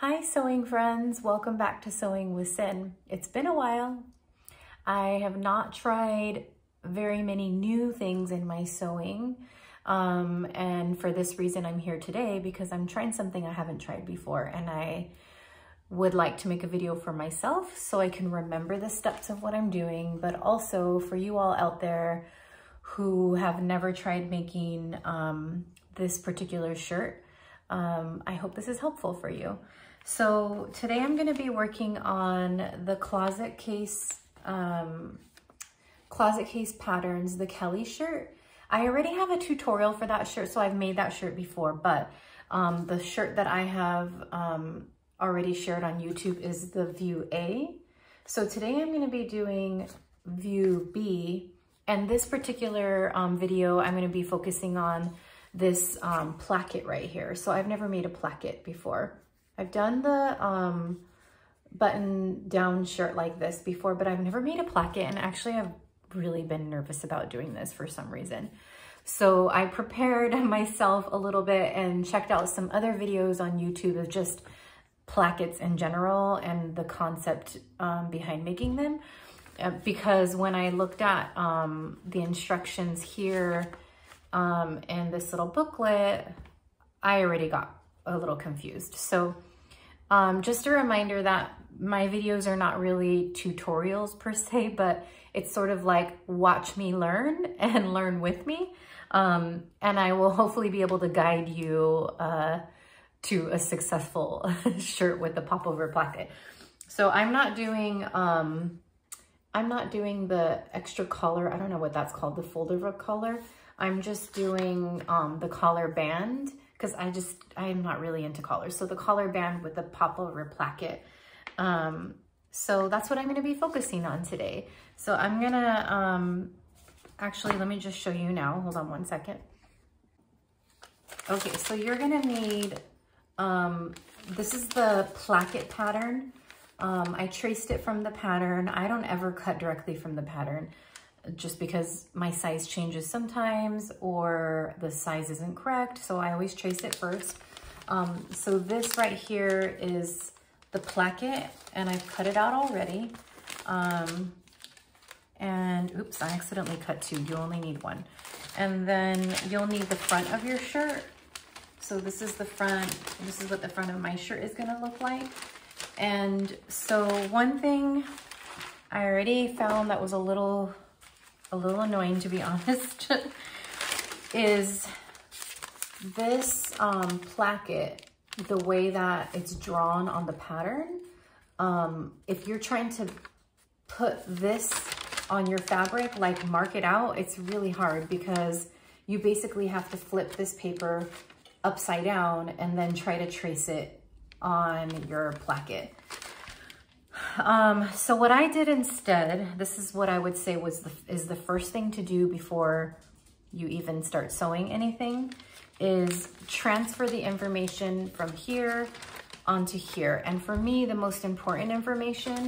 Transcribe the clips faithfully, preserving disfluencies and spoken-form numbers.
Hi sewing friends, welcome back to Sewing with Sin. It's been a while. I have not tried very many new things in my sewing um, and for this reason I'm here today because I'm trying something I haven't tried before and I would like to make a video for myself so I can remember the steps of what I'm doing, but also for you all out there who have never tried making um, this particular shirt. Um, I hope this is helpful for you. So today I'm going to be working on the closet case, um, closet case patterns, the Kalle shirt. I already have a tutorial for that shirt, so I've made that shirt before, but um, the shirt that I have um, already shared on YouTube is the view A. So today I'm going to be doing view B, and this particular um, video I'm going to be focusing on this um, placket right here. So I've never made a placket before. I've done the um, button down shirt like this before, but I've never made a placket, and actually I've really been nervous about doing this for some reason. So I prepared myself a little bit and checked out some other videos on YouTube of just plackets in general and the concept um, behind making them. Uh, because when I looked at um, the instructions here, Um, and this little booklet, I already got a little confused. So um, just a reminder that my videos are not really tutorials per se, but it's sort of like watch me learn and learn with me. Um, and I will hopefully be able to guide you uh, to a successful shirt with the popover placket. So I'm not doing, um, I'm not doing the extra collar. I don't know what that's called, the fold over collar. I'm just doing um, the collar band because I just, I'm not really into collars. So the collar band with the popover placket. Um, so that's what I'm gonna be focusing on today. So I'm gonna, um, actually, let me just show you now. Hold on one second. Okay, so you're gonna need, um, this is the placket pattern. Um, I traced it from the pattern. I don't ever cut directly from the pattern, just because my size changes sometimes or the size isn't correct. So I always trace it first. Um, so this right here is the placket and I've cut it out already. Um, and oops, I accidentally cut two. You only need one. And then you'll need the front of your shirt. So this is the front. This is what the front of my shirt is going to look like. And so one thing I already found that was a little... a little annoying, to be honest, is this um, placket, the way that it's drawn on the pattern. Um, if you're trying to put this on your fabric, like mark it out, it's really hard because you basically have to flip this paper upside down and then try to trace it on your placket. Um, so what I did instead, this is what I would say was the, is the first thing to do before you even start sewing anything, is transfer the information from here onto here. And for me, the most important information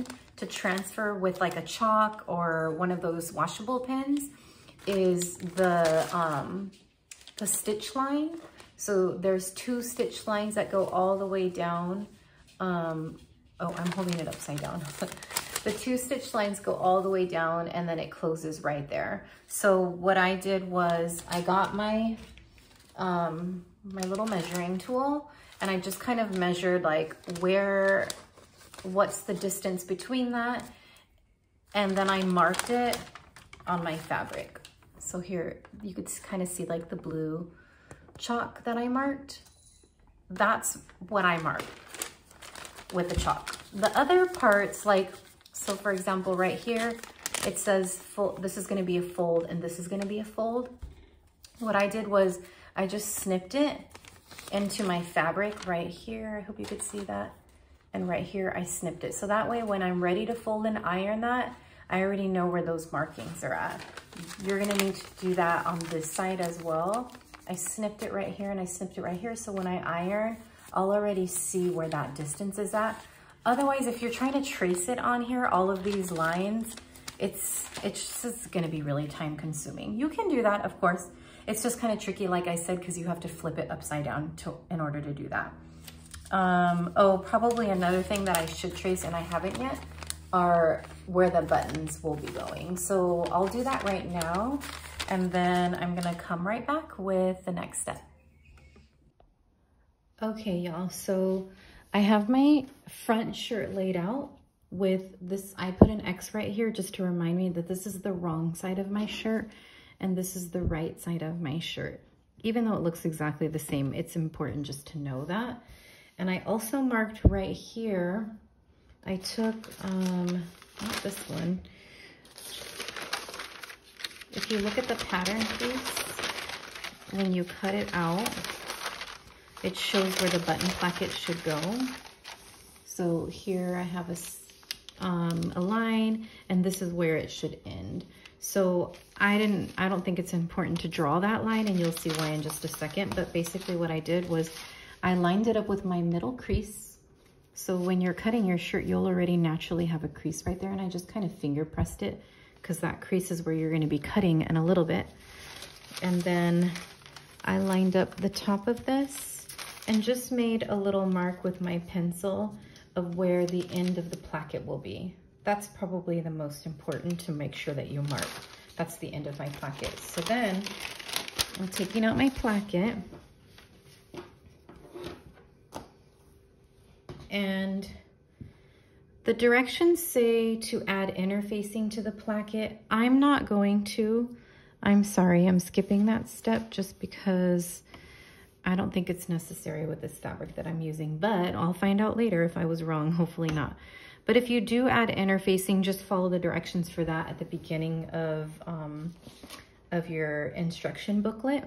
to transfer with like a chalk or one of those washable pins is the, um, the stitch line. So there's two stitch lines that go all the way down, um, oh, I'm holding it upside down. The two stitch lines go all the way down and then it closes right there. So what I did was I got my, um, my little measuring tool and I just kind of measured like where, what's the distance between that. And then I marked it on my fabric. So here you could kind of see like the blue chalk that I marked. That's what I marked with the chalk. The other parts, like, so for example, right here, it says full, this is gonna be a fold and this is gonna be a fold. What I did was I just snipped it into my fabric right here. I hope you could see that. And right here, I snipped it. So that way when I'm ready to fold and iron that, I already know where those markings are at. You're gonna need to do that on this side as well. I snipped it right here and I snipped it right here. So when I iron, I'll already see where that distance is at. Otherwise, if you're trying to trace it on here, all of these lines, it's, it's just gonna be really time consuming. You can do that, of course. It's just kind of tricky, like I said, because you have to flip it upside down to, in order to do that. Um, oh, probably another thing that I should trace and I haven't yet are where the buttons will be going. So I'll do that right now, and then I'm gonna come right back with the next step. Okay, y'all, so I have my front shirt laid out with this. I put an X right here just to remind me that this is the wrong side of my shirt and this is the right side of my shirt. Even though it looks exactly the same, it's important just to know that. And I also marked right here, I took, um, not this one. If you look at the pattern piece, when you cut it out, it shows where the button placket should go. So here I have a, um, a line, and this is where it should end. So I didn't, I don't think it's important to draw that line, and you'll see why in just a second. But basically what I did was I lined it up with my middle crease. So when you're cutting your shirt, you'll already naturally have a crease right there. And I just kind of finger pressed it because that crease is where you're going to be cutting in a little bit. And then I lined up the top of this and just made a little mark with my pencil of where the end of the placket will be. That's probably the most important, to make sure that you mark. That's the end of my placket. So then I'm taking out my placket, and the directions say to add interfacing to the placket. I'm not going to. I'm sorry, I'm skipping that step just because I don't think it's necessary with this fabric that I'm using, but I'll find out later if I was wrong, hopefully not. But if you do add interfacing, just follow the directions for that at the beginning of, um, of your instruction booklet.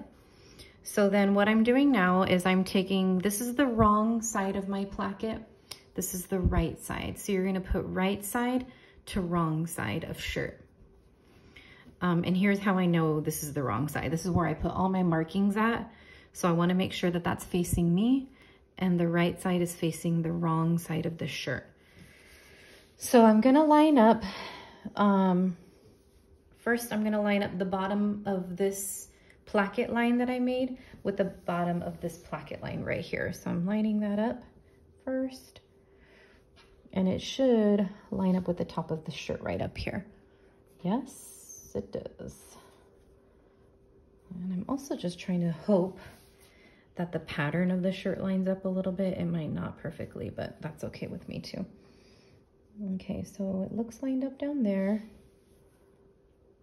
So then what I'm doing now is I'm taking, this is the wrong side of my placket. This is the right side. So you're gonna put right side to wrong side of shirt. Um, and here's how I know this is the wrong side. This is where I put all my markings at. So I wanna make sure that that's facing me and the right side is facing the wrong side of the shirt. So I'm gonna line up, um, first I'm gonna line up the bottom of this placket line that I made with the bottom of this placket line right here. So I'm lining that up first, and it should line up with the top of the shirt right up here. Yes. It does. And I'm also just trying to hope that the pattern of the shirt lines up a little bit. It might not perfectly, but that's okay with me too. Okay, so it looks lined up down there.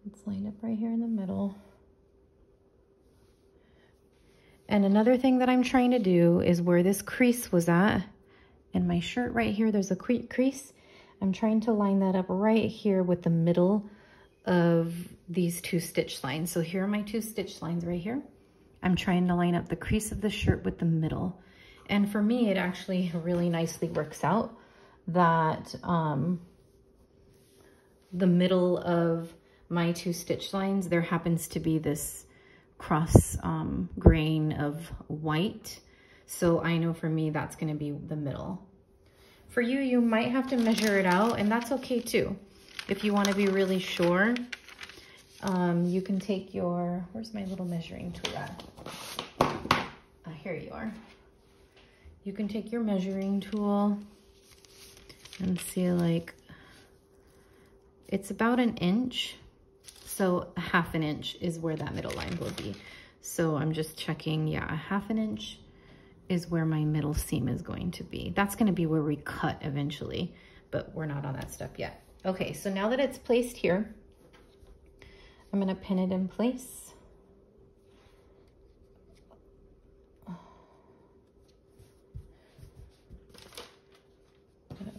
It's lined up right here in the middle. And another thing that I'm trying to do is where this crease was at in my shirt right here, there's a crease. I'm trying to line that up right here with the middle of these two stitch lines. So here are my two stitch lines right here. I'm trying to line up the crease of the shirt with the middle. And for me, it actually really nicely works out that um, the middle of my two stitch lines, there happens to be this cross um, grain of white. So I know for me, that's gonna be the middle. For you, you might have to measure it out, and that's okay too. If you want to be really sure, um, you can take your, where's my little measuring tool at? Uh, here you are. You can take your measuring tool and see, like, it's about an inch. So a half an inch is where that middle line will be. So I'm just checking, yeah, a half an inch is where my middle seam is going to be. That's going to be where we cut eventually, but we're not on that step yet. Okay, so now that it's placed here, I'm gonna pin it in place. I'm gonna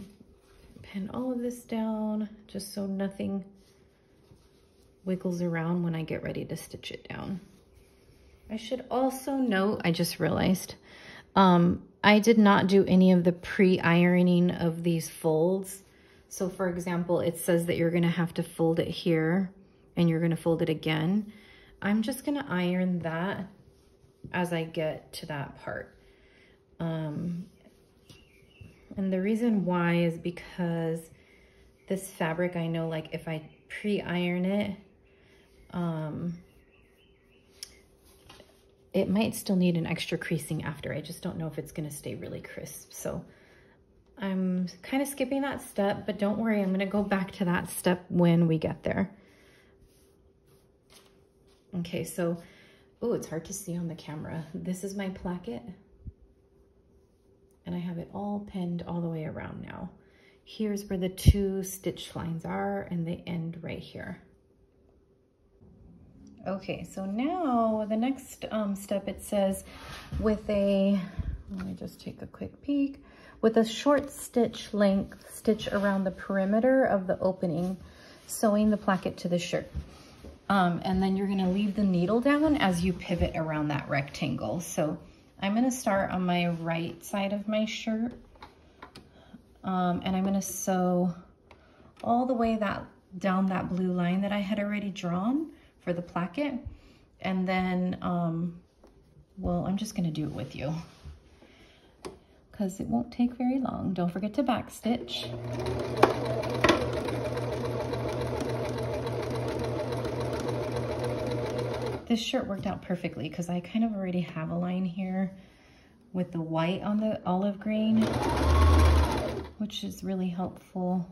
pin all of this down just so nothing wiggles around when I get ready to stitch it down. I should also note, I just realized, um, I did not do any of the pre-ironing of these folds. So for example, it says that you're gonna have to fold it here and you're gonna fold it again. I'm just gonna iron that as I get to that part. Um, and the reason why is because this fabric, I know, like, if I pre-iron it, um, it might still need an extra creasing after. I just don't know if it's gonna stay really crisp. So I'm kind of skipping that step, but don't worry, I'm gonna go back to that step when we get there. Okay, so, oh, it's hard to see on the camera. This is my placket, and I have it all pinned all the way around now. Here's where the two stitch lines are, and they end right here. Okay, so now the next um, step, it says with a, let me just take a quick peek, with a short stitch length, stitch around the perimeter of the opening, sewing the placket to the shirt. Um, and then you're gonna leave the needle down as you pivot around that rectangle. So I'm gonna start on my right side of my shirt, um, and I'm gonna sew all the way that down that blue line that I had already drawn for the placket. And then, um, well, I'm just gonna do it with you because it won't take very long. Don't forget to backstitch. This shirt worked out perfectly because I kind of already have a line here with the white on the olive green, which is really helpful.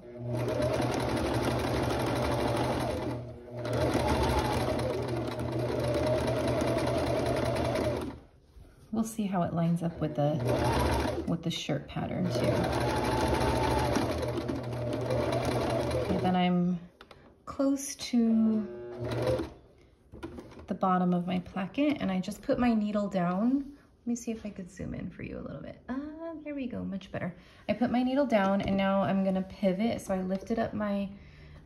We'll see how it lines up with the with the shirt pattern too. Okay, then I'm close to the bottom of my placket, and I just put my needle down. Let me see if I could zoom in for you a little bit. Ah, uh, there we go, much better. I put my needle down, and now I'm gonna pivot. So I lifted up my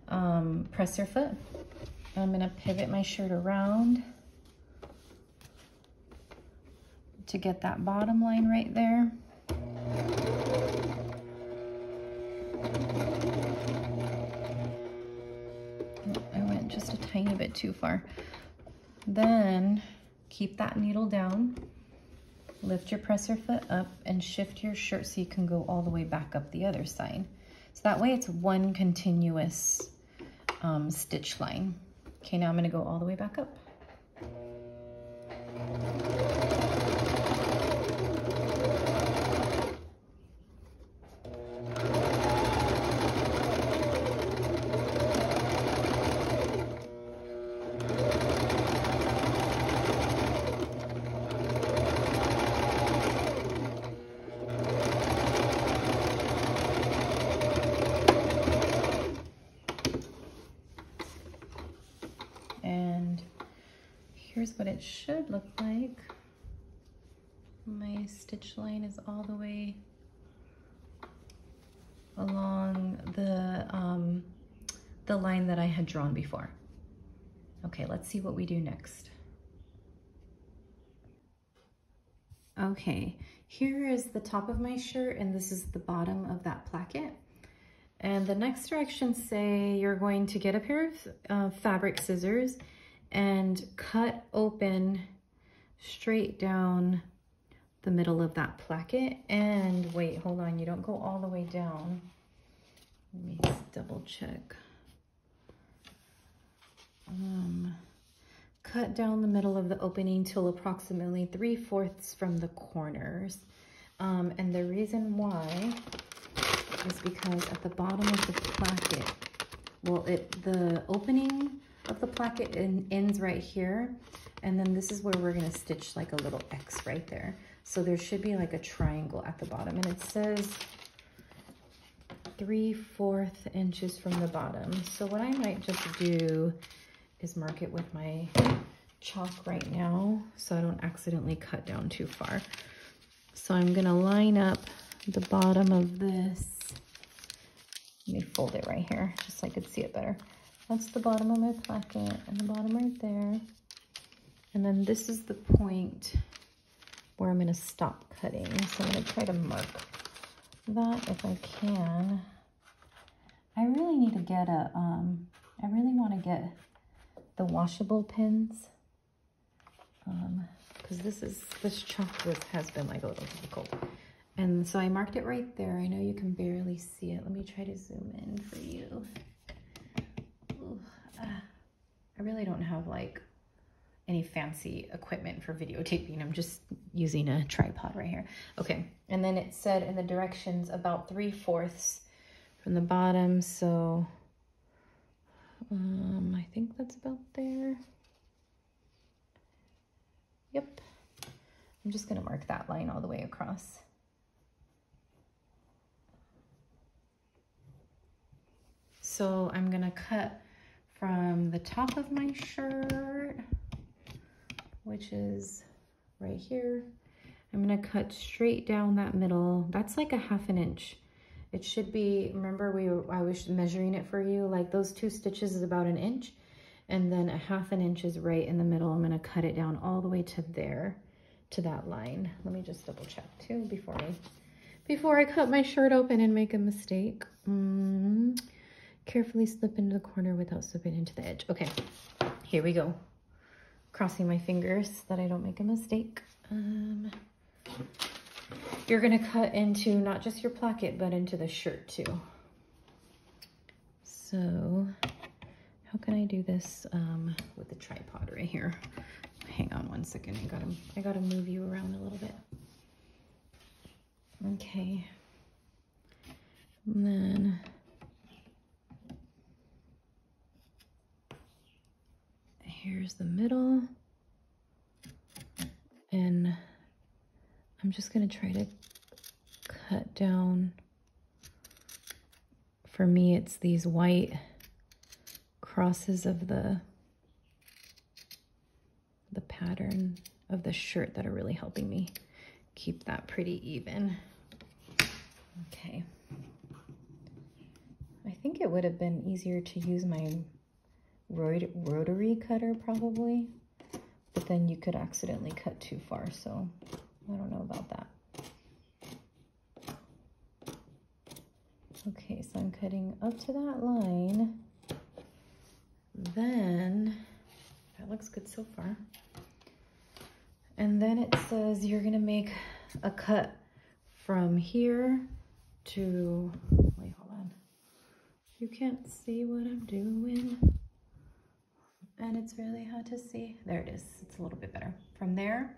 um, presser foot. I'm gonna pivot my shirt around to get that bottom line right there. I went just a tiny bit too far. Then keep that needle down, lift your presser foot up, and shift your shirt so you can go all the way back up the other side. So that way it's one continuous um, stitch line. Okay, now I'm gonna go all the way back up. What it should look like. My stitch line is all the way along the um, the line that I had drawn before. Okay, let's see what we do next. Okay, here is the top of my shirt, and this is the bottom of that placket. And the next directions say you're going to get a pair of uh, fabric scissors and cut open straight down the middle of that placket. And wait, hold on, you don't go all the way down. Let me double check. Um, cut down the middle of the opening till approximately three-fourths from the corners. Um, and the reason why is because at the bottom of the placket, well, it the opening of the placket and ends right here, and then this is where we're going to stitch like a little X right there. So there should be like a triangle at the bottom, and it says three-fourths inches from the bottom. So what I might just do is mark it with my chalk right now so I don't accidentally cut down too far. So I'm going to line up the bottom of this. Let me fold it right here just so I could see it better. That's the bottom of my placket and the bottom right there. And then this is the point where I'm gonna stop cutting. So I'm gonna try to mark that if I can. I really need to get a, um, I really wanna get the washable pins. Um, Cause this is, this chalk list has been like a little difficult. And so I marked it right there. I know you can barely see it. Let me try to zoom in for you. I really don't have like any fancy equipment for videotaping. I'm just using a tripod right here. Okay, and then it said in the directions about three-fourths from the bottom, so um, I think that's about there. Yep, I'm just gonna mark that line all the way across. So I'm gonna cut from the top of my shirt, which is right here. I'm gonna cut straight down that middle. That's like a half an inch. It should be, remember we were, I was measuring it for you, like those two stitches is about an inch, and then a half an inch is right in the middle. I'm gonna cut it down all the way to there, to that line. Let me just double check too before I, before I cut my shirt open and make a mistake. Mm-hmm. Carefully slip into the corner without slipping into the edge. Okay, here we go. Crossing my fingers so that I don't make a mistake. Um, you're gonna cut into not just your placket, but into the shirt too. So, how can I do this um, with the tripod right here? Hang on one second, I gotta, I gotta move you around a little bit. Okay, and then, here's the middle, and I'm just gonna try to cut down. For me, it's these white crosses of the, the pattern of the shirt that are really helping me keep that pretty even. Okay. I think it would have been easier to use my rotary cutter probably, but then you could accidentally cut too far, so I don't know about that. Okay, so I'm cutting up to that line. Then, that looks good so far. And then it says you're gonna make a cut from here to, wait, hold on. You can't see what I'm doing. And it's really hard to see. There it is, it's a little bit better. From there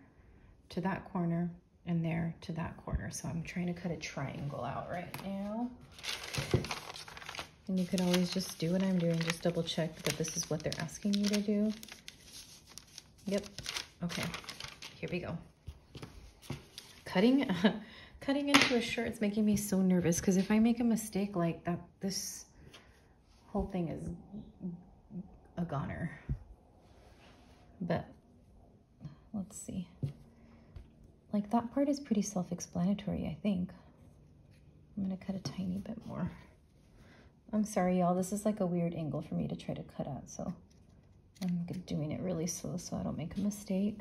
to that corner and there to that corner. So I'm trying to cut a triangle out right now. And you could always just do what I'm doing, just double check that this is what they're asking you to do. Yep, okay, here we go. Cutting, cutting into a shirt is making me so nervous because if I make a mistake like that, this whole thing is a goner. But let's see, like that part is pretty self-explanatory, I think. I'm gonna cut a tiny bit more. I'm sorry y'all, this is like a weird angle for me to try to cut out, so I'm doing it really slow so I don't make a mistake.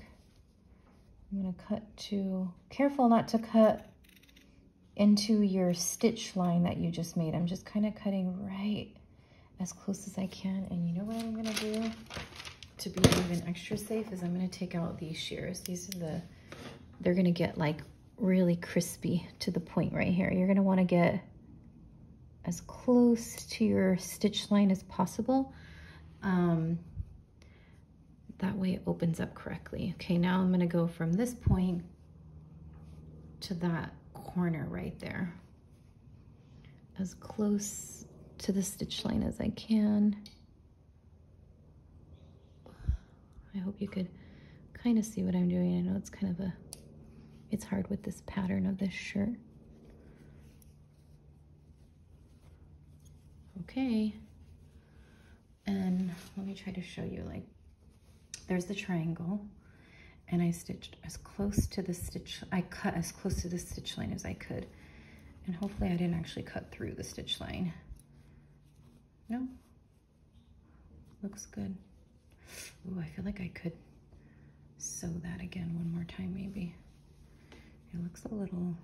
I'm gonna cut to, careful not to cut into your stitch line that you just made. I'm just kind of cutting right as close as I can, and you know what I'm gonna do to be even extra safe is I'm gonna take out these shears. These are the, they're gonna get like really crispy to the point right here. You're gonna wanna get as close to your stitch line as possible. Um, that way it opens up correctly. Okay, now I'm gonna go from this point to that corner right there. As close to the stitch line as I can. I hope you could kind of see what I'm doing. I know it's kind of a, it's hard with this pattern of this shirt. Okay, and let me try to show you, like, there's the triangle, and I stitched as close to the stitch, I cut as close to the stitch line as I could, and hopefully I didn't actually cut through the stitch line. No, looks good. Ooh, I feel like I could sew that again one more time maybe. It looks a little,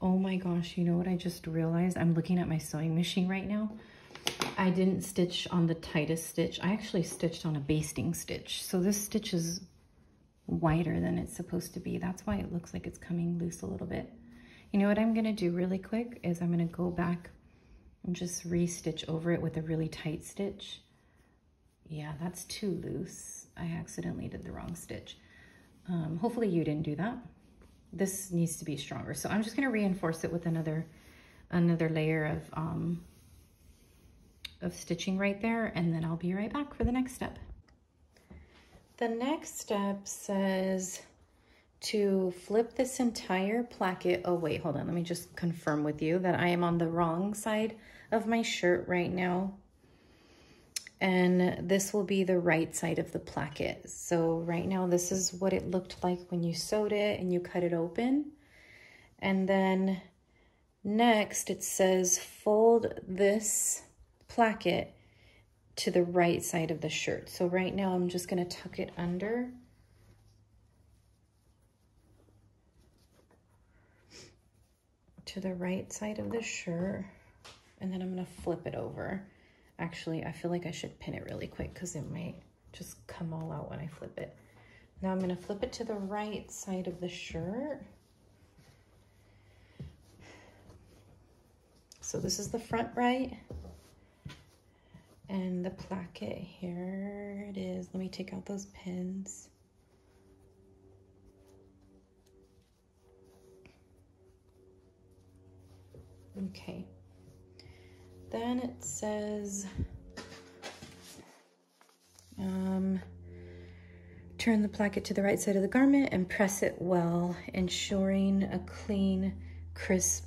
oh my gosh, you know what I just realized? I'm looking at my sewing machine right now. I didn't stitch on the tightest stitch. I actually stitched on a basting stitch. So this stitch is wider than it's supposed to be. That's why it looks like it's coming loose a little bit. You know what I'm gonna do really quick is I'm gonna go back and just re-stitch over it with a really tight stitch Yeah, that's too loose. I accidentally did the wrong stitch. Um, hopefully you didn't do that. This needs to be stronger. So I'm just gonna reinforce it with another another layer of, um, of stitching right there, and then I'll be right back for the next step. The next step says to flip this entire placket. Oh wait, hold on. Let me just confirm with you that I am on the wrong side of my shirt right now. And this will be the right side of the placket. So right now, this is what it looked like when you sewed it and you cut it open. And then next it says, fold this placket to the right side of the shirt. So right now I'm just gonna tuck it under. To the right side of the shirt, and then I'm gonna flip it over. Actually, I feel like I should pin it really quick because it might just come all out when I flip it. Now I'm gonna flip it to the right side of the shirt. So this is the front right, and the placket, here it is. Let me take out those pins. Okay, then it says, um, turn the placket to the right side of the garment and press it well, ensuring a clean, crisp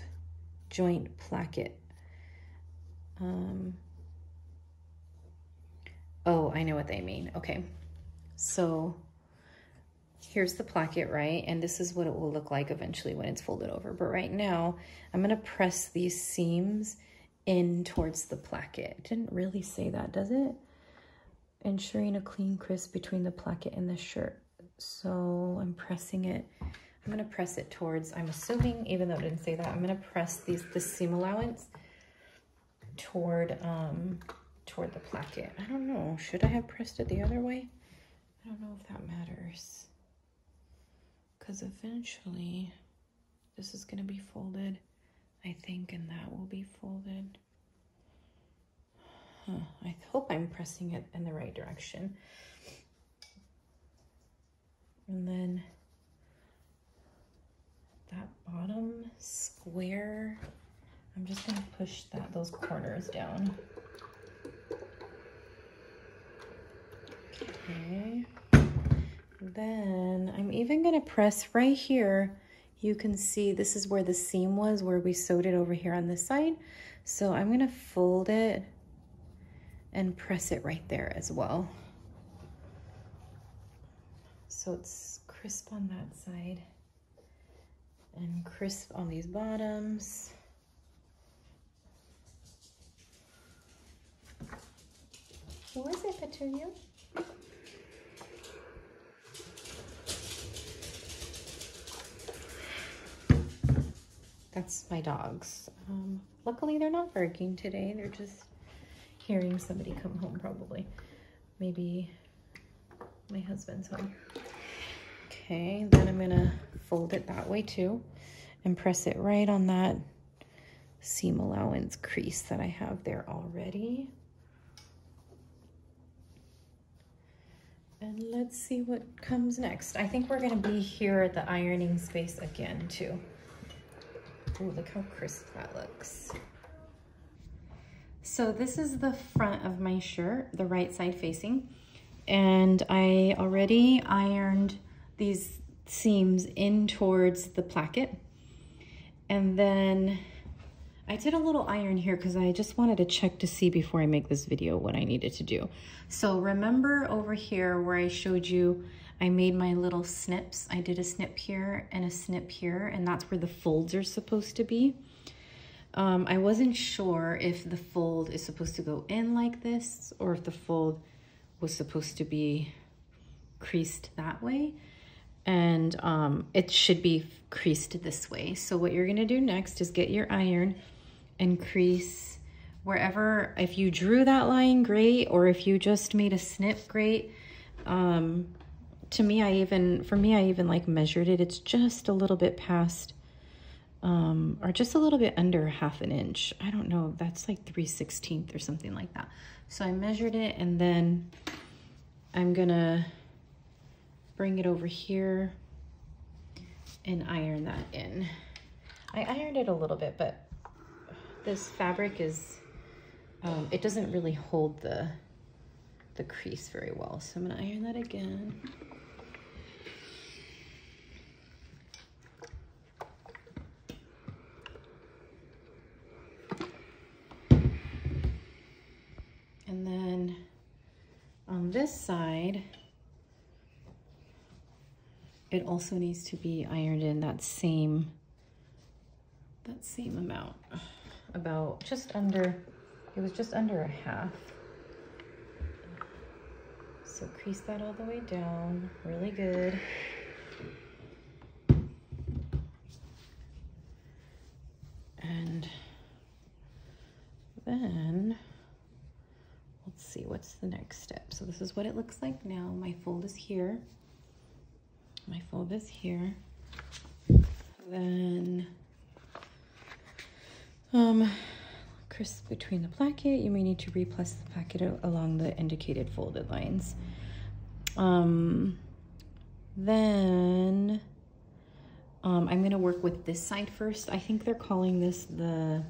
joint placket. Um, oh, I know what they mean. Okay, so here's the placket, right? And this is what it will look like eventually when it's folded over. But right now, I'm gonna press these seams in towards the placket. It didn't really say that, does it? Ensuring a clean crisp between the placket and the shirt. So I'm pressing it. I'm gonna press it towards, I'm assuming, even though it didn't say that, I'm gonna press these, the seam allowance toward, um, toward the placket. I don't know, should I have pressed it the other way? I don't know if that matters. Because eventually this is going to be folded, I think, and that will be folded. Huh. I hope I'm pressing it in the right direction. And then that bottom square, I'm just going to push that, those corners down. Okay. Then I'm even gonna press right here. You can see this is where the seam was, where we sewed it over here on this side. So I'm gonna fold it and press it right there as well. So it's crisp on that side and crisp on these bottoms. Who was it, Petunia? That's my dogs. Um, luckily, they're not barking today. They're just hearing somebody come home, probably. Maybe my husband's home. Okay, then I'm gonna fold it that way too and press it right on that seam allowance crease that I have there already. And let's see what comes next. I think we're gonna be here at the ironing space again too. Ooh, look how crisp that looks. So this is the front of my shirt, the right side facing, and I already ironed these seams in towards the placket. And then I did a little iron here because I just wanted to check to see before I make this video what I needed to do. So remember over here where I showed you I made my little snips. I did a snip here and a snip here, and that's where the folds are supposed to be. Um, I wasn't sure if the fold is supposed to go in like this or if the fold was supposed to be creased that way. And um, it should be creased this way. So what you're gonna do next is get your iron and crease wherever. If you drew that line, great, or if you just made a snip, great. Um, To me, I even, for me, I even like measured it. It's just a little bit past um, or just a little bit under half an inch. I don't know, that's like three sixteenths or something like that. So I measured it, and then I'm gonna bring it over here and iron that in. I ironed it a little bit, but this fabric is, um, it doesn't really hold the, the crease very well. So I'm gonna iron that again. And then on this side, it also needs to be ironed in that same, that same amount, about just under, it was just under a half. So crease that all the way down really good. And then let's see, what's the next step? So this is what it looks like now. My fold is here. My fold is here. Then um, crisp between the placket. You may need to replace the placket along the indicated folded lines. Um, then um, I'm gonna work with this side first. I think they're calling this the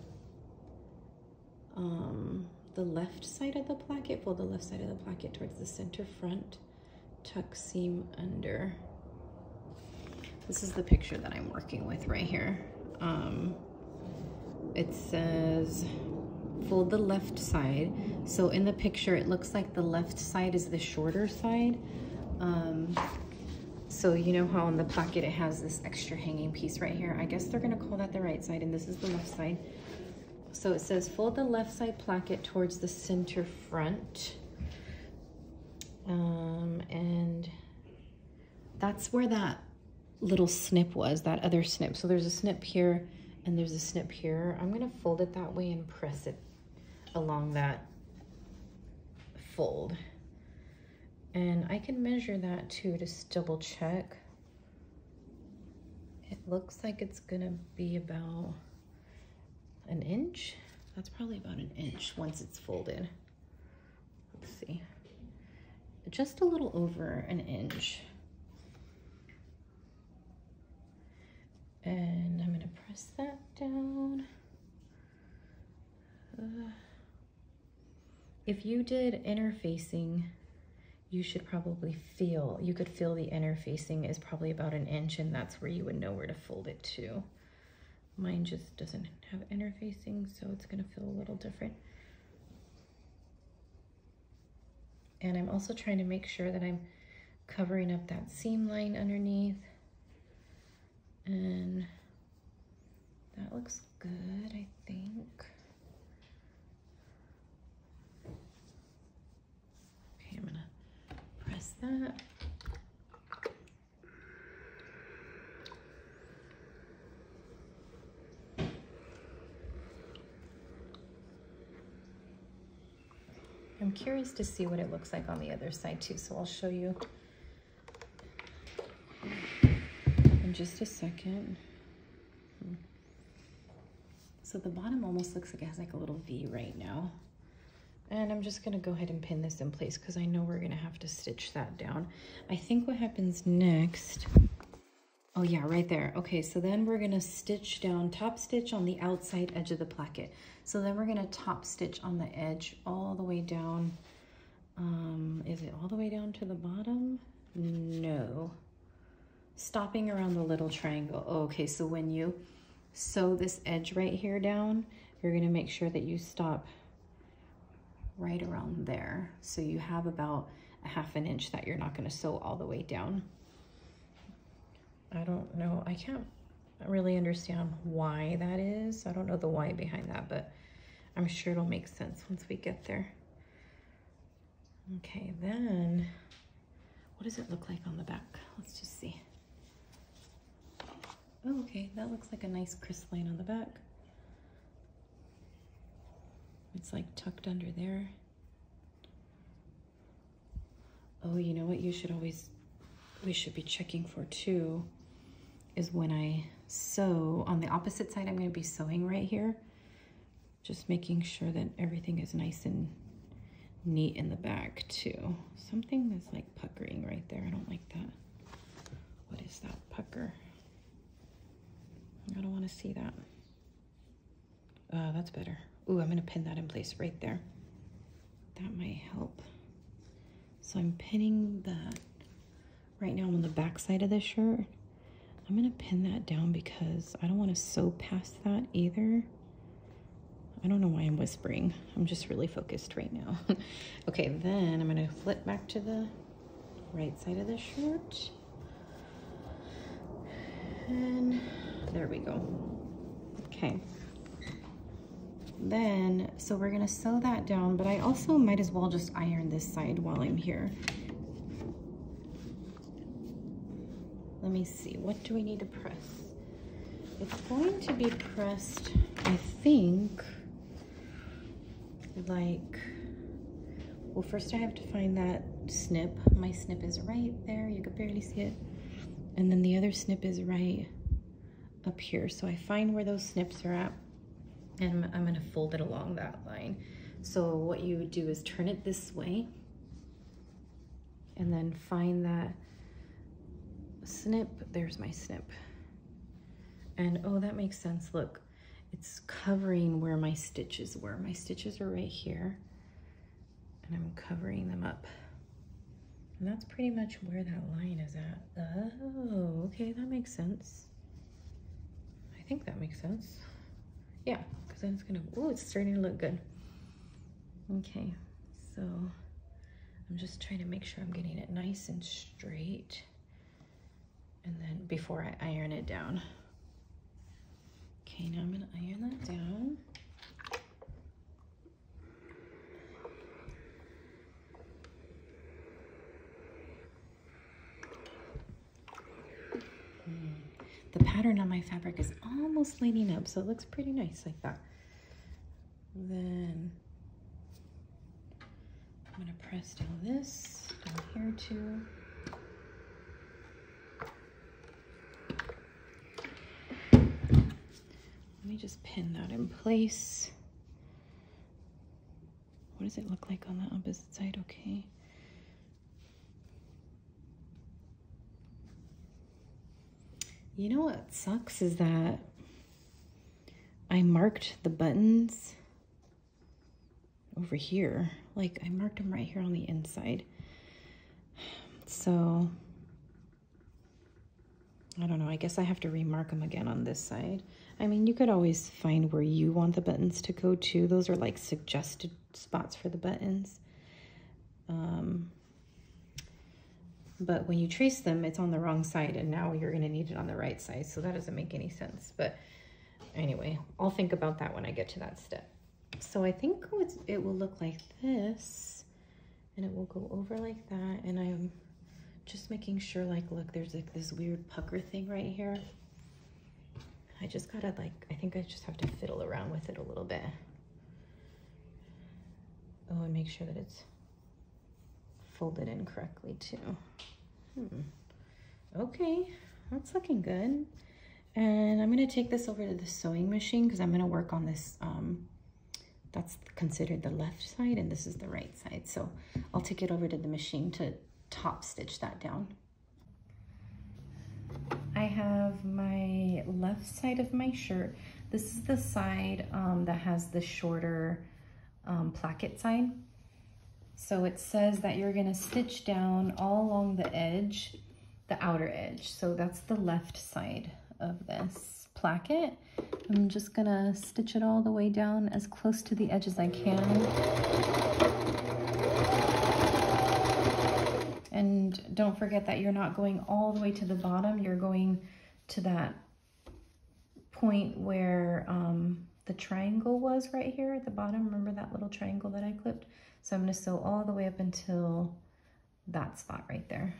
um, the left side of the placket. Fold the left side of the placket towards the center front. Tuck seam under. This is the picture that I'm working with right here. Um, it says, fold the left side. So in the picture, it looks like the left side is the shorter side. Um, so you know how on the pocket it has this extra hanging piece right here? I guess they're gonna call that the right side, and this is the left side. So it says, fold the left side placket towards the center front. Um, and that's where that little snip was, that other snip. So there's a snip here and there's a snip here. I'm gonna fold it that way and press it along that fold. And I can measure that too, just double check. It looks like it's gonna be about an inch. That's probably about an inch once it's folded. Let's see. Just a little over an inch. And I'm gonna press that down. Uh, if you did interfacing, you should probably feel, you could feel the interfacing is probably about an inch, and that's where you would know where to fold it to. Mine just doesn't have interfacing, so it's gonna feel a little different. And I'm also trying to make sure that I'm covering up that seam line underneath. And that looks good, I think. Okay, I'm gonna press that. I'm curious to see what it looks like on the other side too, so I'll show you. Just a second. So the bottom almost looks like it has like a little V right now. And I'm just gonna go ahead and pin this in place because I know we're gonna have to stitch that down. I think what happens next, oh yeah, right there. Okay, so then we're gonna stitch down, top stitch on the outside edge of the placket. So then we're gonna top stitch on the edge all the way down. Um, is it all the way down to the bottom? No. Stopping around the little triangle. Oh, okay, so when you sew this edge right here down, you're gonna make sure that you stop right around there. So you have about a half an inch that you're not gonna sew all the way down. I don't know, I can't really understand why that is. I don't know the why behind that, but I'm sure it'll make sense once we get there. Okay, then, what does it look like on the back? Let's just see. Oh, okay, that looks like a nice crisp line on the back. It's like tucked under there. Oh, you know what you should always, we should be checking for too, is when I sew on the opposite side. I'm going to be sewing right here, just making sure that everything is nice and neat in the back too. Something that's like puckering right there. I don't like that. What is that pucker? I don't want to see that. Uh, that's better. Ooh, I'm going to pin that in place right there. That might help. So I'm pinning that. Right now I'm on the back side of this shirt. I'm going to pin that down because I don't want to sew past that either. I don't know why I'm whispering. I'm just really focused right now. Okay, then I'm going to flip back to the right side of the shirt. And there we go. Okay. Then, so we're going to sew that down, but I also might as well just iron this side while I'm here. Let me see, what do we need to press? It's going to be pressed, I think, like, well, first I have to find that snip. My snip is right there. You can barely see it. And then the other snip is right up here. So I find where those snips are at. And I'm, I'm gonna fold it along that line. So what you would do is turn it this way and then find that snip. There's my snip. And oh, that makes sense. Look, it's covering where my stitches were. My stitches are right here and I'm covering them up. And that's pretty much where that line is at. Oh, okay, that makes sense. I think that makes sense. Yeah, because then it's gonna, oh, it's starting to look good. Okay, so I'm just trying to make sure I'm getting it nice and straight. And then before I iron it down. Okay, now I'm gonna iron that down. The pattern on my fabric is almost lining up, so it looks pretty nice like that. Then I'm gonna press down this, down here too. Let me just pin that in place. What does it look like on the opposite side? Okay. You know what sucks is that I marked the buttons over here. Like I marked them right here on the inside. So I don't know, I guess I have to remark them again on this side. I mean, you could always find where you want the buttons to go to. Those are like suggested spots for the buttons. Um, But when you trace them, it's on the wrong side, and now you're going to need it on the right side. So that doesn't make any sense. But anyway, I'll think about that when I get to that step. So I think it will look like this, and it will go over like that. And I'm just making sure, like, look, there's like this weird pucker thing right here. I just gotta like, I think I just have to fiddle around with it a little bit. Oh, and make sure that it's folded in correctly too. Hmm. Okay, that's looking good. And I'm gonna take this over to the sewing machine because I'm gonna work on this, um, that's considered the left side and this is the right side. So I'll take it over to the machine to top stitch that down. I have my left side of my shirt. This is the side um, that has the shorter um, placket side. So it says that you're gonna stitch down all along the edge, the outer edge. So that's the left side of this placket. I'm just gonna stitch it all the way down as close to the edge as I can. And don't forget that you're not going all the way to the bottom. You're going to that point where um, the triangle was right here at the bottom. Remember that little triangle that I clipped? So I'm going to sew all the way up until that spot right there.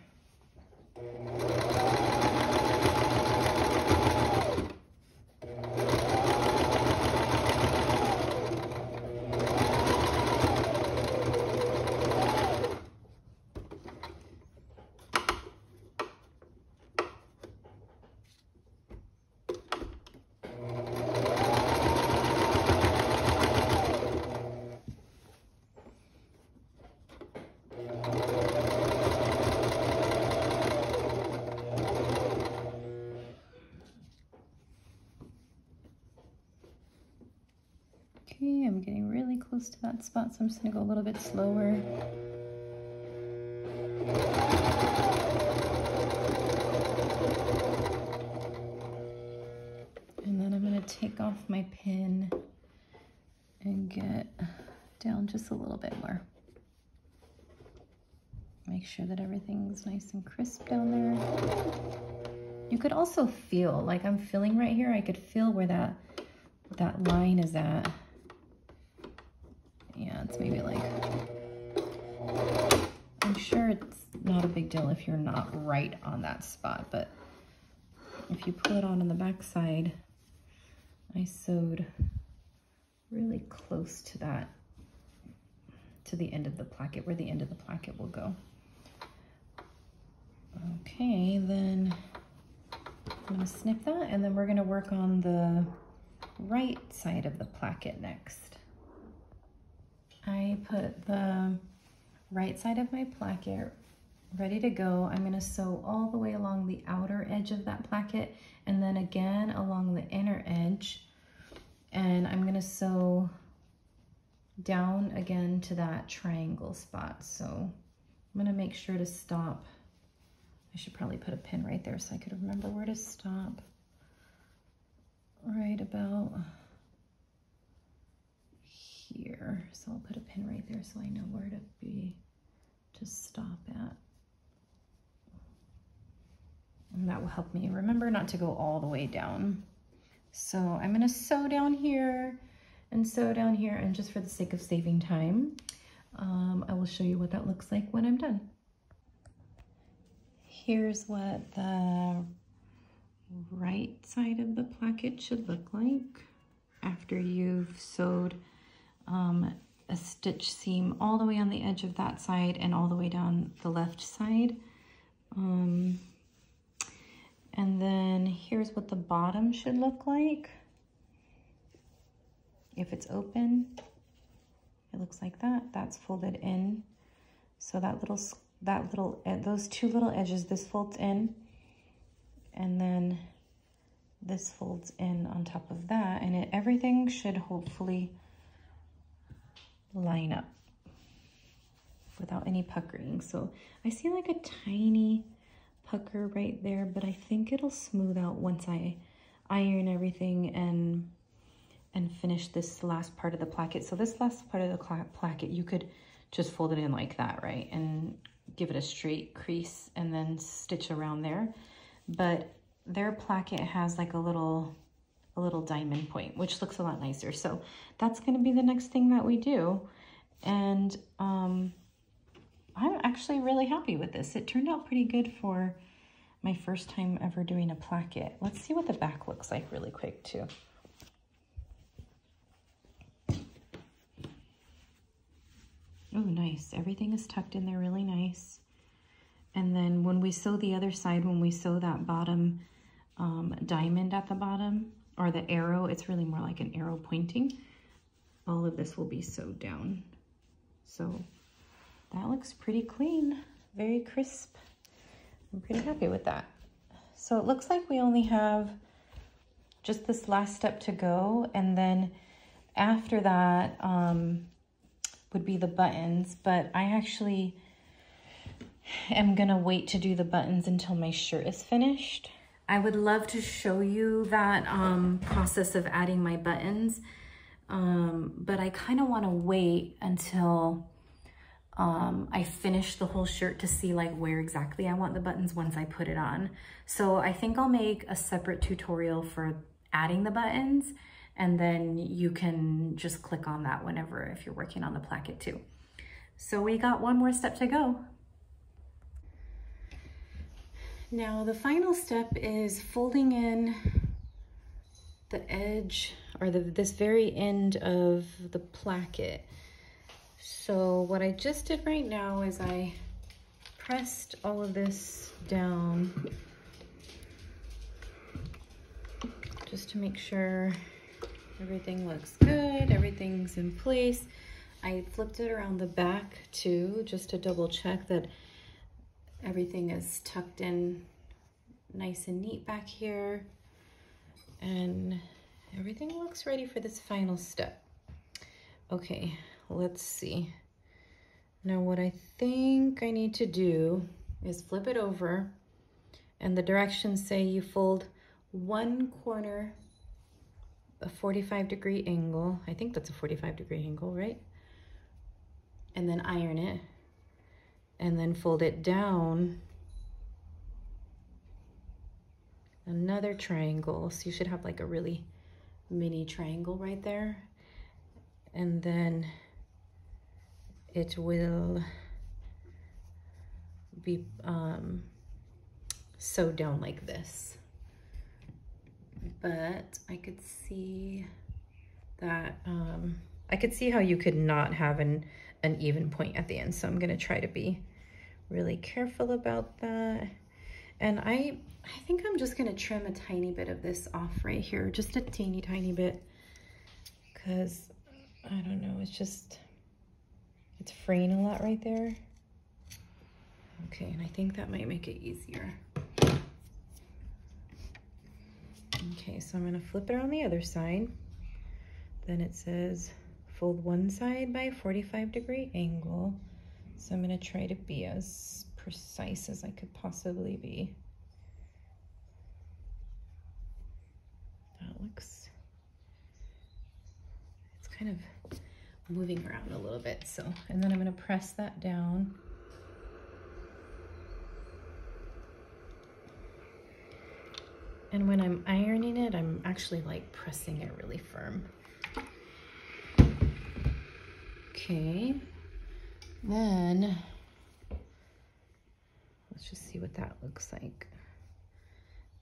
Okay, I'm getting really close to that spot, so I'm just gonna go a little bit slower. And then I'm gonna take off my pin and get down just a little bit more. Make sure that everything's nice and crisp down there. You could also feel, like I'm feeling right here, I could feel where that that line is at. Yeah, it's maybe like, I'm sure it's not a big deal if you're not right on that spot, but if you pull it on on the back side, I sewed really close to that, to the end of the placket, where the end of the placket will go. Okay, then I'm gonna snip that, and then we're gonna work on the right side of the placket next. I put the right side of my placket ready to go. I'm gonna sew all the way along the outer edge of that placket, and then again along the inner edge. And I'm gonna sew down again to that triangle spot. So I'm gonna make sure to stop. I should probably put a pin right there so I could remember where to stop. Right about here. So I'll put a pin right there so I know where to be, to stop at. And that will help me remember not to go all the way down. So I'm gonna sew down here and sew down here, and just for the sake of saving time, um, I will show you what that looks like when I'm done. Here's what the right side of the placket should look like after you've sewed um, a stitch seam all the way on the edge of that side and all the way down the left side. Um, and then here's what the bottom should look like. If it's open, it looks like that. That's folded in. So that little, that little, those two little edges, this folds in, and then this folds in on top of that, and it, everything should hopefully line up without any puckering. So I see like a tiny pucker right there, but I think it'll smooth out once I iron everything and and finish this last part of the placket. So this last part of the placket, you could just fold it in like that, right? And give it a straight crease and then stitch around there. But their placket has like a little, a little diamond point, which looks a lot nicer. So that's gonna be the next thing that we do. And um, I'm actually really happy with this. It turned out pretty good for my first time ever doing a placket. Let's see what the back looks like really quick too. Oh, nice. Everything is tucked in there really nice. And then when we sew the other side, when we sew that bottom um, diamond at the bottom, or the arrow, it's really more like an arrow pointing, all of this will be sewed down. So that looks pretty clean, very crisp. I'm pretty happy with that. So it looks like we only have just this last step to go, and then after that, um, would be the buttons, but I actually am gonna wait to do the buttons until my shirt is finished. I would love to show you that um, process of adding my buttons, um, but I kind of want to wait until um, I finish the whole shirt to see like where exactly I want the buttons once I put it on. So I think I'll make a separate tutorial for adding the buttons, and then you can just click on that whenever, if you're working on the placket too. So we got one more step to go. Now the final step is folding in the edge, or the, this very end of the placket. So what I just did right now is I pressed all of this down just to make sure everything looks good, everything's in place. I flipped it around the back too, just to double check that everything is tucked in nice and neat back here. And everything looks ready for this final step. Okay, let's see. Now what I think I need to do is flip it over, and the directions say you fold one corner a forty-five degree angle. I think that's a forty-five degree angle, right? And then iron it, and then fold it down another triangle. So you should have like a really mini triangle right there. And then it will be um, sewed down like this. But I could see that, um, I could see how you could not have an, an even point at the end. So I'm gonna try to be really careful about that. And I, I think I'm just gonna trim a tiny bit of this off right here, just a teeny tiny bit, because I don't know, it's just, it's fraying a lot right there. Okay, and I think that might make it easier. Okay, so I'm gonna flip it on the other side. Then it says fold one side by a forty-five degree angle. So I'm gonna try to be as precise as I could possibly be. That looks, it's kind of moving around a little bit, so. And then I'm gonna press that down. And when I'm ironing it, I'm actually like pressing it really firm. Okay, then let's just see what that looks like.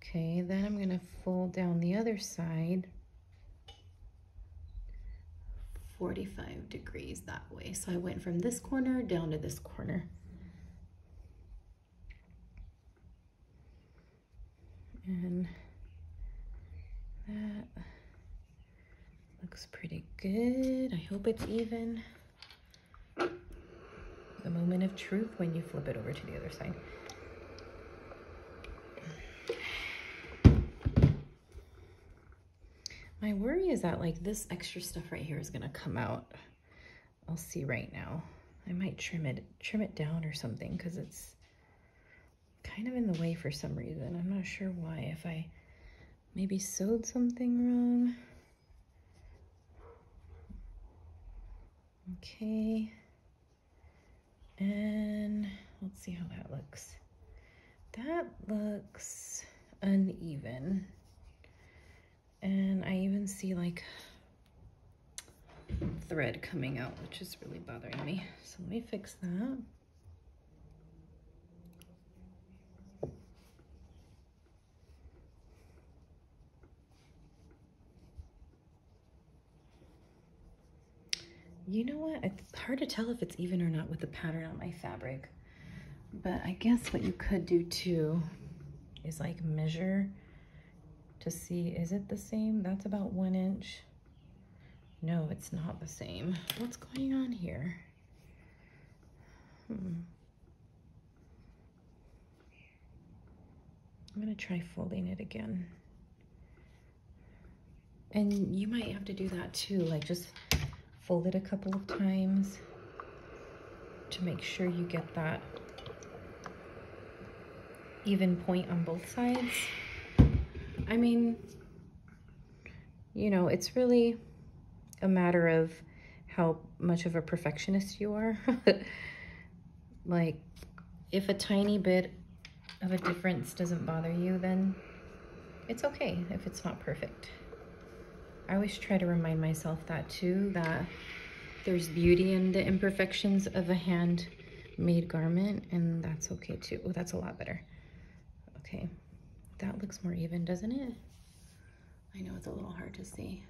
Okay, then I'm gonna fold down the other side forty-five degrees that way. So I went from this corner down to this corner. And that looks pretty good. I hope it's even. The moment of truth when you flip it over to the other side. My worry is that like this extra stuff right here is gonna come out. I'll see right now. I might trim it, trim it down or something, because it's kind of in the way for some reason. I'm not sure why. If I maybe sewed something wrong. Okay. And let's see how that looks. That looks uneven. And I even see like thread coming out, which is really bothering me. So let me fix that. You know what? It's hard to tell if it's even or not with the pattern on my fabric. But I guess what you could do too is like measure to see, is it the same? That's about one inch. No, it's not the same. What's going on here? Hmm. I'm gonna try folding it again. And you might have to do that too, like just fold it a couple of times to make sure you get that even point on both sides. I mean, you know, it's really a matter of how much of a perfectionist you are. Like, if a tiny bit of a difference doesn't bother you, then it's okay if it's not perfect. I always try to remind myself that too, that there's beauty in the imperfections of a handmade garment, and that's okay too. Oh, that's a lot better. Okay, that looks more even, doesn't it? I know it's a little hard to see.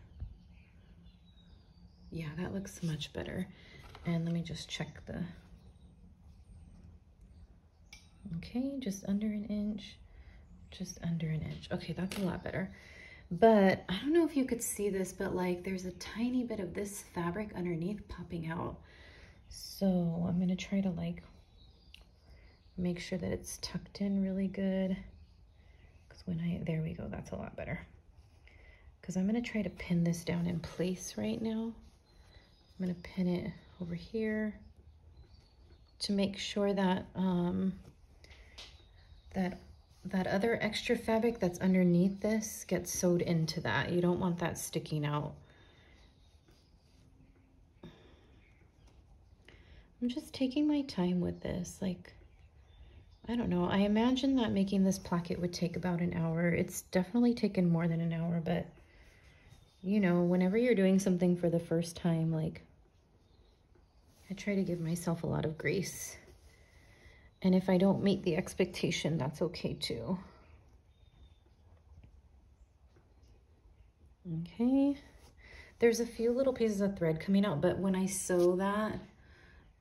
Yeah, that looks much better. And let me just check the, okay, just under an inch, just under an inch. Okay, that's a lot better. But I don't know if you could see this, but like there's a tiny bit of this fabric underneath popping out. So I'm gonna try to like make sure that it's tucked in really good. Because when I, there we go, that's a lot better. Because I'm gonna try to pin this down in place right now. I'm going to pin it over here to make sure that um, that that other extra fabric that's underneath this gets sewed into that. You don't want that sticking out. I'm just taking my time with this. Like, I don't know. I imagine that making this placket would take about an hour. It's definitely taken more than an hour, but you know, whenever you're doing something for the first time, like, I try to give myself a lot of grace. And if I don't meet the expectation, that's okay too. Okay. There's a few little pieces of thread coming out, but when I sew that,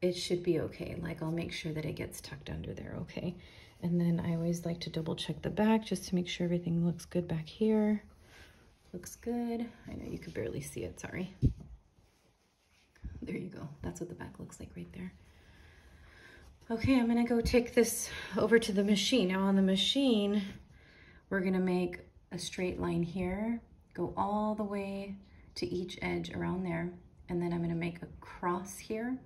it should be okay. Like, I'll make sure that it gets tucked under there, okay? And then I always like to double check the back just to make sure everything looks good back here. Looks good. I know you could barely see it, sorry. There you go. That's what the back looks like right there. Okay, I'm gonna go take this over to the machine. Now on the machine, we're gonna make a straight line here, go all the way to each edge around there, and then I'm gonna make a cross here,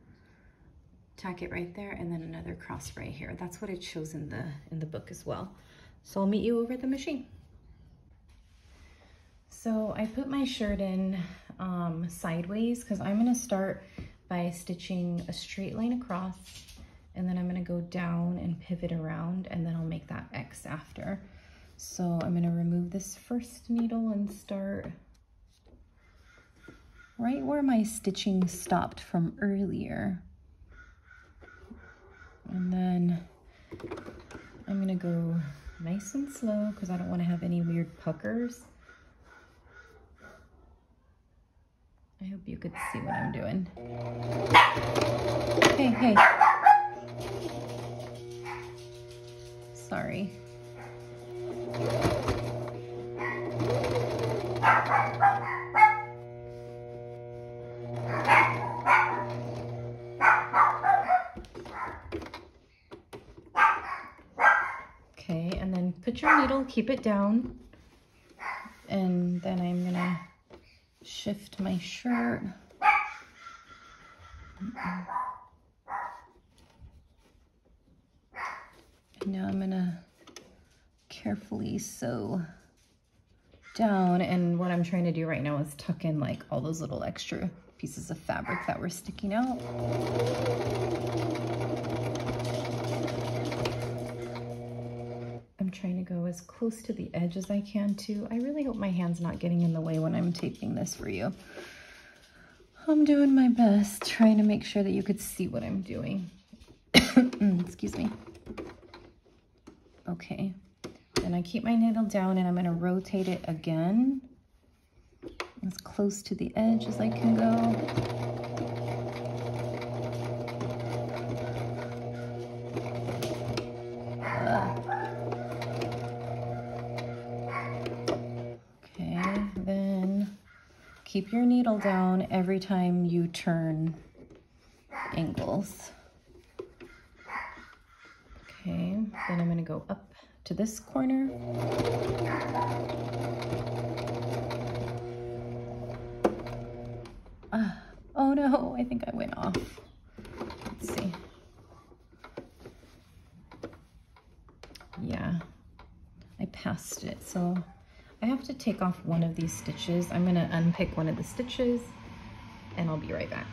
tack it right there, and then another cross right here. That's what it shows in the, in the book as well. So I'll meet you over at the machine. So I put my shirt in um, sideways because I'm gonna start by stitching a straight line across, and then I'm gonna go down and pivot around, and then I'll make that X after. So I'm gonna remove this first needle and start right where my stitching stopped from earlier. And then I'm gonna go nice and slow because I don't wanna have any weird puckers. I hope you could see what I'm doing. Hey, hey. Sorry. Okay, and then put your needle, keep it down, and then I'm gonna shift my shirt. Now I'm gonna carefully sew down, and what I'm trying to do right now is tuck in like all those little extra pieces of fabric that were sticking out. I'm trying to go as close to the edge as I can too. I really hope my hand's not getting in the way when I'm taping this for you. I'm doing my best, trying to make sure that you could see what I'm doing. Excuse me. Okay, then I keep my needle down and I'm gonna rotate it again as close to the edge as I can go. Okay, then keep your needle down every time you turn angles. Okay, then I'm going to go up to this corner. Uh, oh no, I think I went off. Let's see. Yeah, I passed it. So I have to take off one of these stitches. I'm going to unpick one of the stitches and I'll be right back.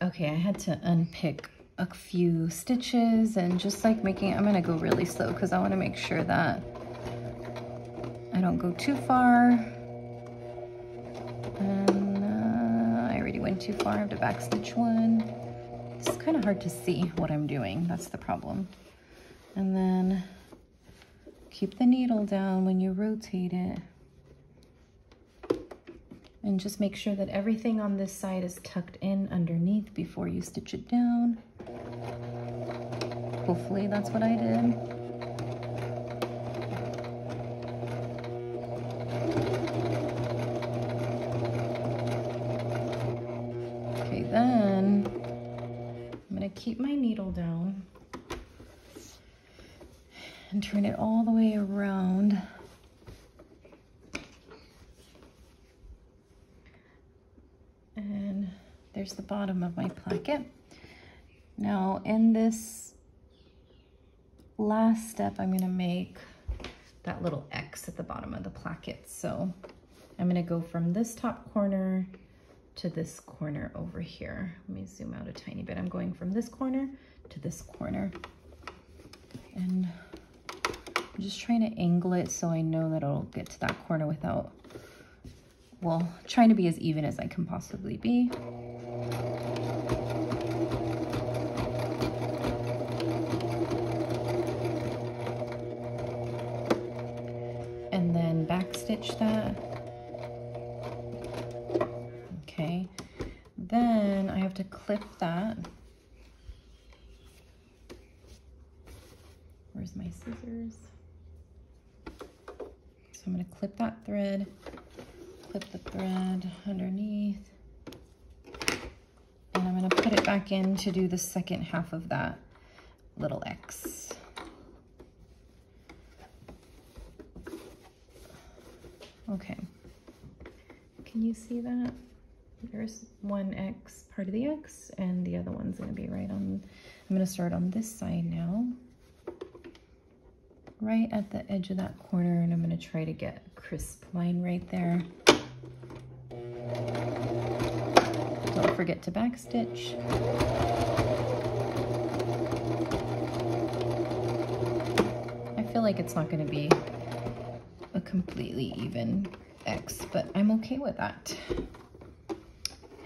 Okay, I had to unpick a few stitches and just like making, I'm gonna go really slow because I want to make sure that I don't go too far. And uh, I already went too far. I have to backstitch one. It's kind of hard to see what I'm doing. That's the problem. And then keep the needle down when you rotate it. And just make sure that everything on this side is tucked in underneath before you stitch it down. Hopefully that's what I did. Okay, then I'm gonna keep my needle down and turn it all the way around. there's the bottom of my placket. Now in this last step, I'm gonna make that little X at the bottom of the placket. So I'm gonna go from this top corner to this corner over here. Let me zoom out a tiny bit. I'm going from this corner to this corner. And I'm just trying to angle it so I know that it'll get to that corner without, well, trying to be as even as I can possibly be. And then backstitch that. Okay, then I have to clip that. Where's my scissors? So I'm gonna clip that thread, clip the thread underneath, and I'm gonna put it back in to do the second half of that little X. Okay, can you see that? There's one X, part of the X, and the other one's gonna be right on, I'm gonna start on this side now, right at the edge of that corner, and I'm gonna try to get a crisp line right there. Don't forget to backstitch. I feel like it's not gonna be a completely even X, but I'm okay with that.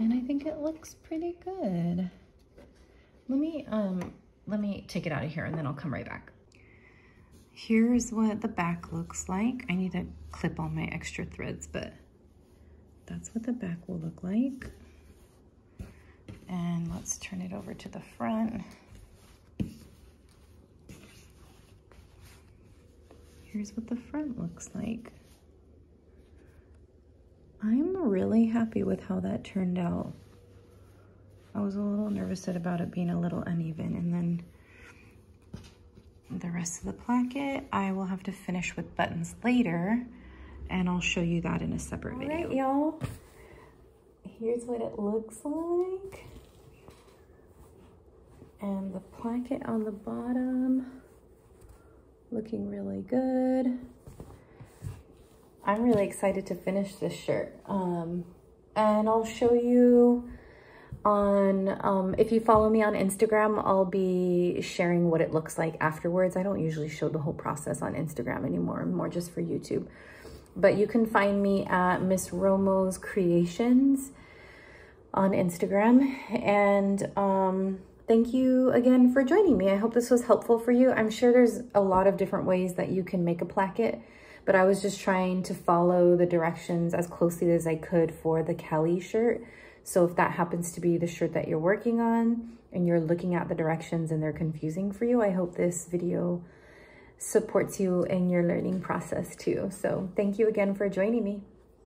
And I think it looks pretty good. Let me, um, let me take it out of here and then I'll come right back. Here's what the back looks like. I need to clip all my extra threads, but that's what the back will look like. And let's turn it over to the front. Here's what the front looks like. I'm really happy with how that turned out. I was a little nervous about it being a little uneven, and then the rest of the placket I will have to finish with buttons later, and I'll show you that in a separate All video. All right, y'all. Here's what it looks like. And the placket on the bottom looking really good. I'm really excited to finish this shirt, um, and I'll show you on, um, if you follow me on Instagram, I'll be sharing what it looks like afterwards. I don't usually show the whole process on Instagram anymore, more just for YouTube, but you can find me at Ms Romo's Creations on Instagram, and um, thank you again for joining me. I hope this was helpful for you. I'm sure there's a lot of different ways that you can make a placket, but I was just trying to follow the directions as closely as I could for the Kalle shirt. So if that happens to be the shirt that you're working on and you're looking at the directions and they're confusing for you, I hope this video supports you in your learning process too. So thank you again for joining me.